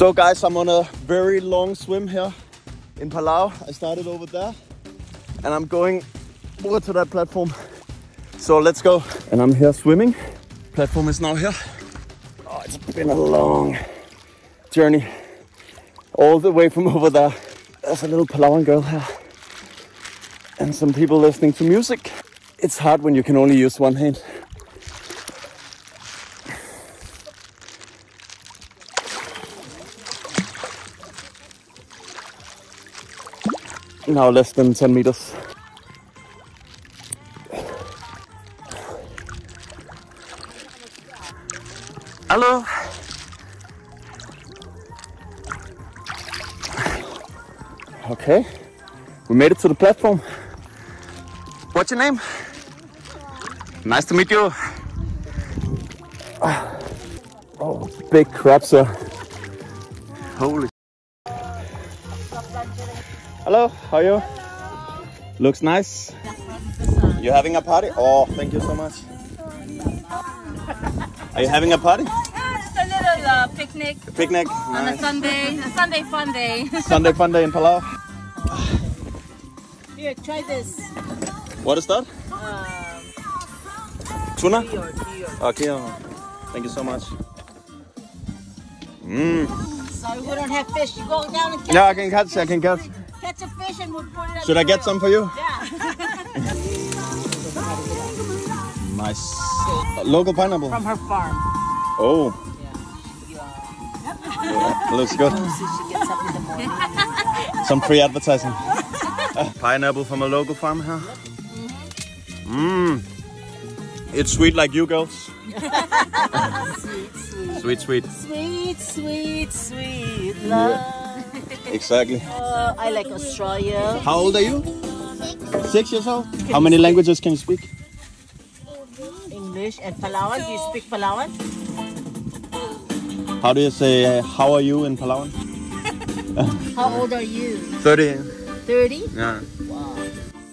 So guys, I'm on a very long swim here in Palau. I started over there and I'm going over to that platform. So let's go. And I'm here swimming. Platform is now here. Oh, it's been a long journey all the way from over there. There's a little Palauan girl here and some people listening to music. It's hard when you can only use one hand. Now less than 10 meters. Hello. Okay, we made it to the platform. What's your name? Nice to meet you. Oh, big crabs here. Holy. Hello, how are you? Hello. Looks nice. You having a party? Oh, thank you so much. Are you having a party? Just a little picnic. A picnic? Nice. On a Sunday. A Sunday fun day. Sunday fun day in Palau. Here, try this. What is that? Tuna? Okay. Thank you so much. Sorry, we don't have fish. You go down and catch. Yeah, I can catch. I can catch. Catch a fish and we'll put it up. Should I get some for you? Yeah. Nice. Local pineapple. From her farm. Oh. Yeah. Looks good. She gets up in the morning. Some free advertising. Pineapple from a local farm here. Mmm. It's sweet like you girls. Sweet, sweet. Sweet, sweet. Sweet, sweet, sweet love. Yeah. Exactly. I like Australia. How old are you? 6 years old? How many languages can you speak? English and Palawan. Do you speak Palawan? How do you say how are you in Palawan? How old are you? 30. 30? Yeah. Wow.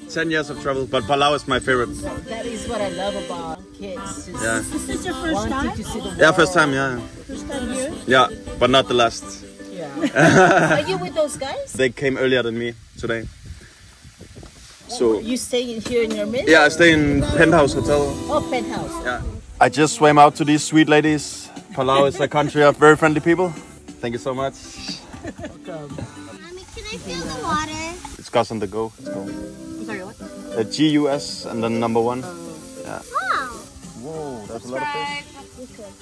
10 years of travel, but Palau is my favorite. That is what I love about kids. Yeah. Is this your first time? Yeah, first time, yeah. First time here? Yeah, but not the last. Are you with those guys? They came earlier than me today. So you stay here in your midst? Yeah, I stay in Penthouse Hotel. Oh, Penthouse. Yeah. I just swam out to these sweet ladies. Palau is a country of very friendly people. Thank you so much. Welcome. Mommy, can I feel the water? It's Gus on the Go. Let's go. I'm sorry, what? GUS and then #1. Yeah. Wow. Whoa, that's a lot of fish.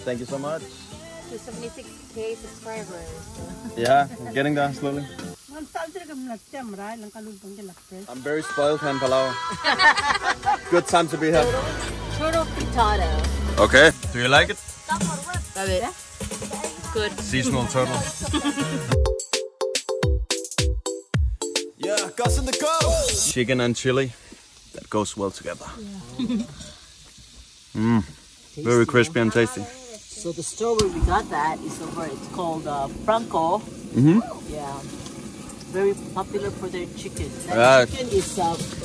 Thank you so much. 76K subscribers. Yeah, we're getting there slowly. I'm very spoiled in Palau. Good time to be here. Churro frittata. Okay, do you like it? Love it. Good. Seasonal turtle. Yeah, Gus on the Go! Chicken and chili, that goes well together. Mmm, yeah. Very crispy and tasty. So the store where we got that is over, it's called Franco. Yeah, very popular for their chicken. That chicken is,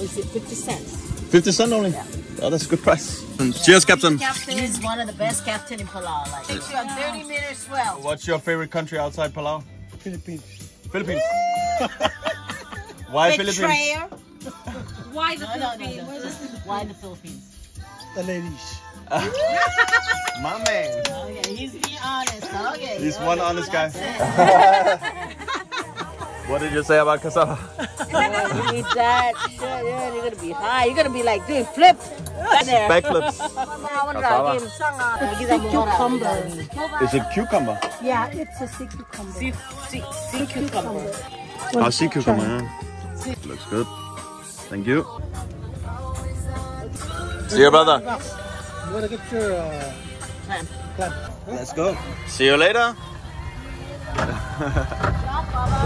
is it 50 cents? 50 cents only? Yeah. Oh, that's a good price. Yeah. Cheers, Captain. Captain is one of the best captain in Palau. Like, takes you on 30 minutes well. What's your favorite country outside Palau? Philippines. Philippines? Why Philippines? Betrayer. Why the Philippines? No, no, no. Why the Philippines? The ladies. My man. Okay, he's being honest. Okay, he's one honest guy. What did you say about cassava? You need that. You're gonna be high. You're gonna be like doing flips. Backflips. Cucumber. Is it cucumber? Yeah, it's a sea cucumber. Sea cucumber. Oh, sea cucumber. Yeah. Looks good. Thank you. See you, brother. You gotta get your plan. Let's go. See you later.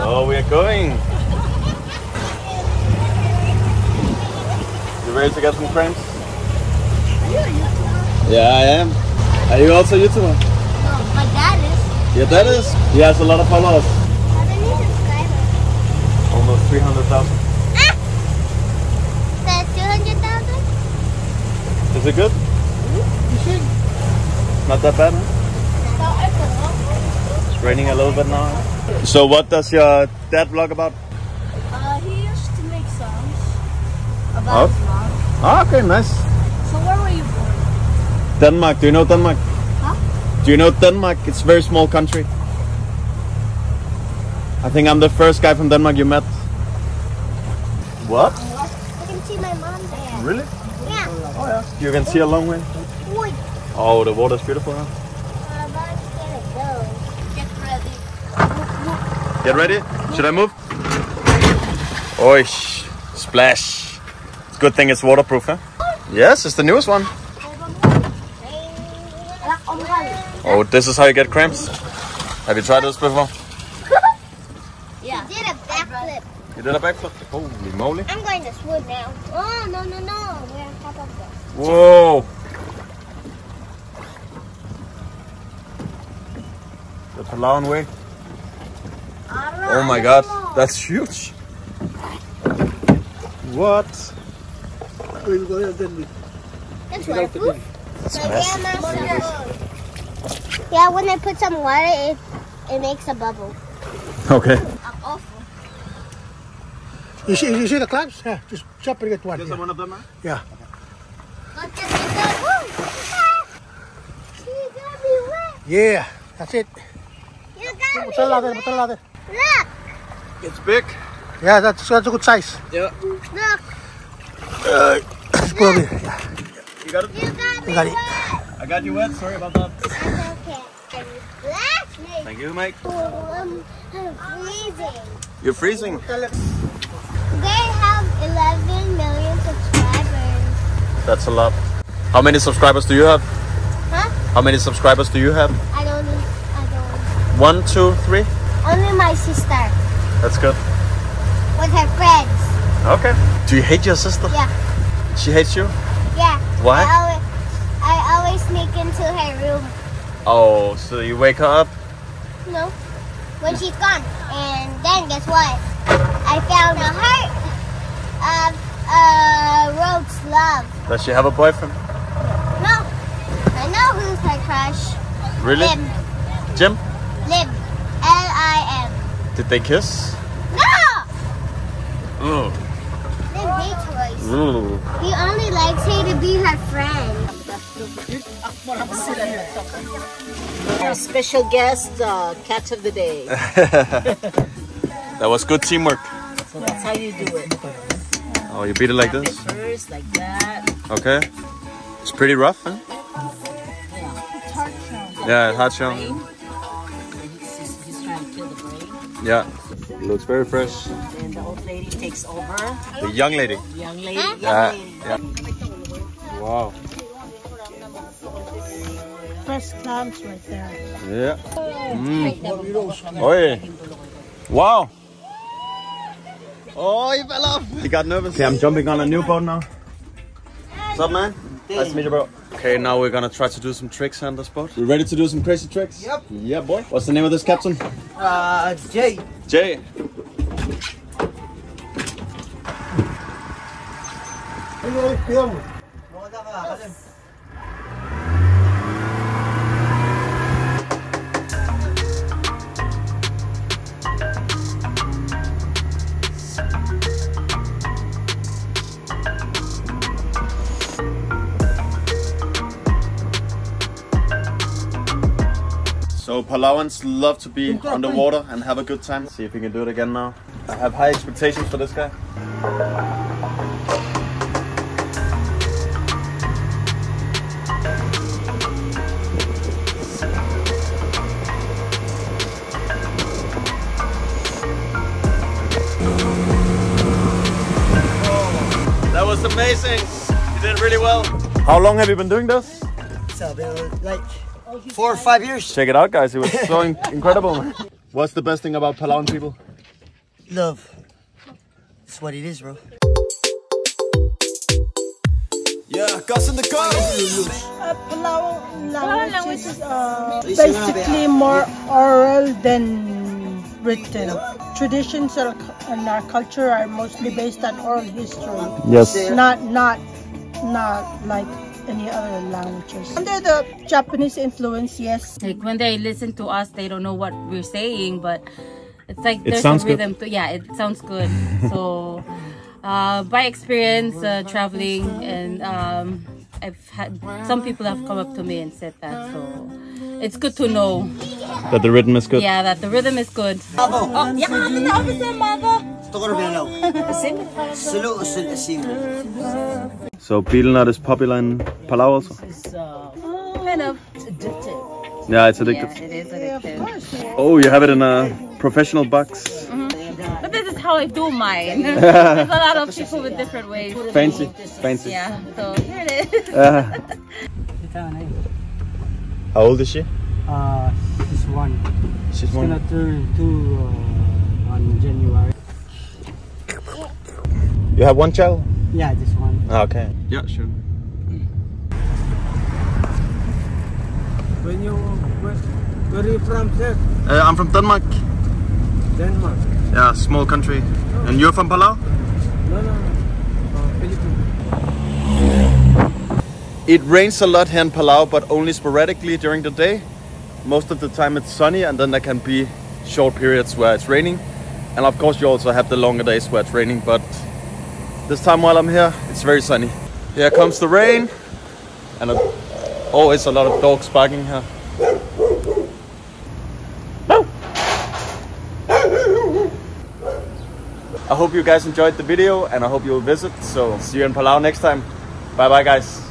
So we are going. You ready to get some cramps? Are you a YouTuber? Yeah, I am. Are you also a YouTuber? No, my dad is. Your dad is? He has a lot of followers. How many subscribers? Almost 300,000. Ah! That's 200,000? Is it good? Not that bad, huh? raining a little bit now. So what does your dad vlog about? He used to make songs about vlog. Oh, okay, nice. So where were you born? Denmark. Do you know Denmark? Huh? Do you know Denmark? It's a very small country. I think I'm the first guy from Denmark you met. What? I can see my mom there. Really? Yeah. Oh yeah. You can see a long way? Oh, the water's beautiful, huh? Get ready? Should I move? Oish! Splash! It's a good thing it's waterproof, huh? Yes, it's the newest one. Oh, this is how you get cramps? Have you tried this before? Yeah. You did a backflip. You did a backflip? Holy moly. I'm going to swoop now. Oh, no, no, no. We're on top of this. Whoa! The Palauan way. Oh my god, that's huge! What? It's waterproof. That's massive. Yeah, when I put some water, it makes a bubble. Okay. Awful. You see the clams? Yeah, just chop and get one. Just one of them, huh? Yeah. She got me wet. Yeah, that's it. You got me wet. Look! It's big. Yeah, that's a good size. Yeah. Look! Look. You got it? You got it. I got you wet, sorry about that. That's okay. Thank you, Mike. I'm freezing. You're freezing? They have 11 million subscribers. That's a lot. How many subscribers do you have? Huh? How many subscribers do you have? I don't. 1, 2, 3? Only my sister. That's good. With her friends. Okay. Do you hate your sister? Yeah. She hates you? Yeah. Why? I always sneak into her room. Oh, so you wake her up? No. When she's gone. And then guess what? I found the heart of Rogue's love. Does she have a boyfriend? No. I know who's her crush. Really? Jim? Lib. L-I-M. Did they kiss? No! Mm. They made choice. Mm. He only likes her to be her friend. Our special guest, catch of the day. That was good teamwork. So that's how you do it. Oh, you beat it like this? First, like that. Okay. It's pretty rough, huh? Yeah. It's hard shell. Yeah, it's hard shell. Yeah, it looks very fresh. And the old lady takes over. The young lady. Young lady. Huh? Yeah. Wow. Fresh clams right there. Yeah. Mm. Oi. Wow. Oh, he fell off. He got nervous. Okay, I'm jumping on a new boat now. What's up, man? Nice to meet you, bro. Okay, now we're gonna try to do some tricks on this boat. You ready to do some crazy tricks? Yep. Yeah, boy. What's the name of this captain? Jay. Jay. So Palauans love to be underwater and have a good time. See if we can do it again now. I have high expectations for this guy. Whoa. That was amazing. You did really well. How long have you been doing this? So, like 4 or 5 years. Check it out, guys. It was so incredible. What's the best thing about Palauan people? Love. That's what it is, bro. Yeah, Gus on the Go! Palauan language is basically more oral than written. Traditions and our culture are mostly based on oral history. Yes. Not like any other languages. Under the Japanese influence, yes. Like when they listen to us, they don't know what we're saying, but it's like it there's a rhythm to, yeah, it sounds good. So by experience traveling, and I've had some people have come up to me and said that, so it's good to know that the rhythm is good. Yeah, that the rhythm is good. So peelnut is popular in Palau also? It's kind of addictive. Yeah, it's addictive. Yes, it is addictive. Yeah, oh, you have it in a professional box. Mm-hmm. But this is how I do mine. There's a lot of people with different ways. Fancy, fancy. Yeah, so here it is. How old is she? She's one. She's one. She's gonna turn two on January. You have one child? Yeah, just one. Okay. Yeah, sure. When you, where are you from, sir? I'm from Denmark. Denmark? Yeah, small country. Oh. And you're from Palau? No, no, Philippines. It rains a lot here in Palau, but only sporadically during the day. Most of the time it's sunny, and then there can be short periods where it's raining. And of course you also have the longer days where it's raining, but this time while I'm here, it's very sunny. Here comes the rain, and it's a lot of dogs barking here. I hope you guys enjoyed the video, and I hope you'll visit. So see you in Palau next time. Bye bye, guys.